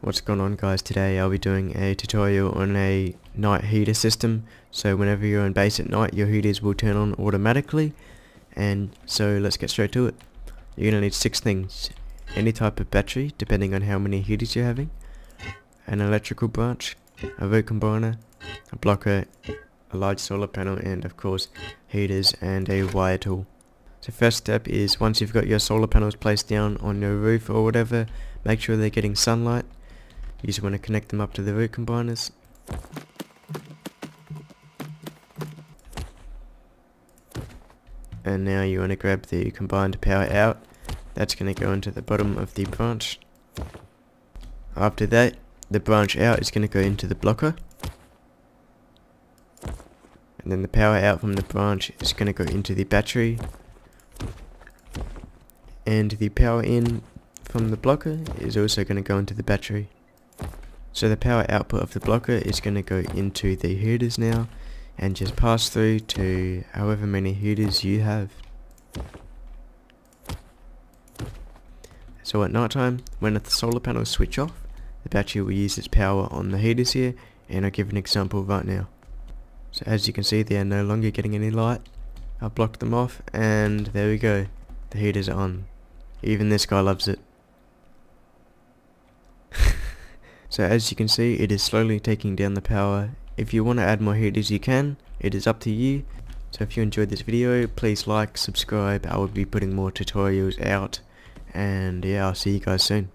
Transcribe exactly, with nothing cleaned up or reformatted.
What's going on, guys? Today I'll be doing a tutorial on a night heater system. So whenever you're in base at night, your heaters will turn on automatically. And so let's get straight to it. You're going to need six things: any type of battery, depending on how many heaters you're having, an electrical branch, a volt combiner, a blocker, a large solar panel, and of course heaters and a wire tool. So first step is, once you've got your solar panels placed down on your roof or whatever, make sure they're getting sunlight. You just want to connect them up to the root combiners. And now you want to grab the combined power out. That's going to go into the bottom of the branch. After that, the branch out is going to go into the blocker. And then the power out from the branch is going to go into the battery. And the power in from the blocker is also going to go into the battery. So the power output of the blocker is going to go into the heaters now, and just pass through to however many heaters you have. So at night time, when the solar panels switch off, the battery will use its power on the heaters here, and I'll give an example right now. So as you can see, they are no longer getting any light. I'll block them off, and there we go, the heaters are on. Even this guy loves it. So as you can see, it is slowly taking down the power. If you want to add more heaters, you can. It is up to you. So if you enjoyed this video, please like, subscribe. I will be putting more tutorials out. And yeah, I'll see you guys soon.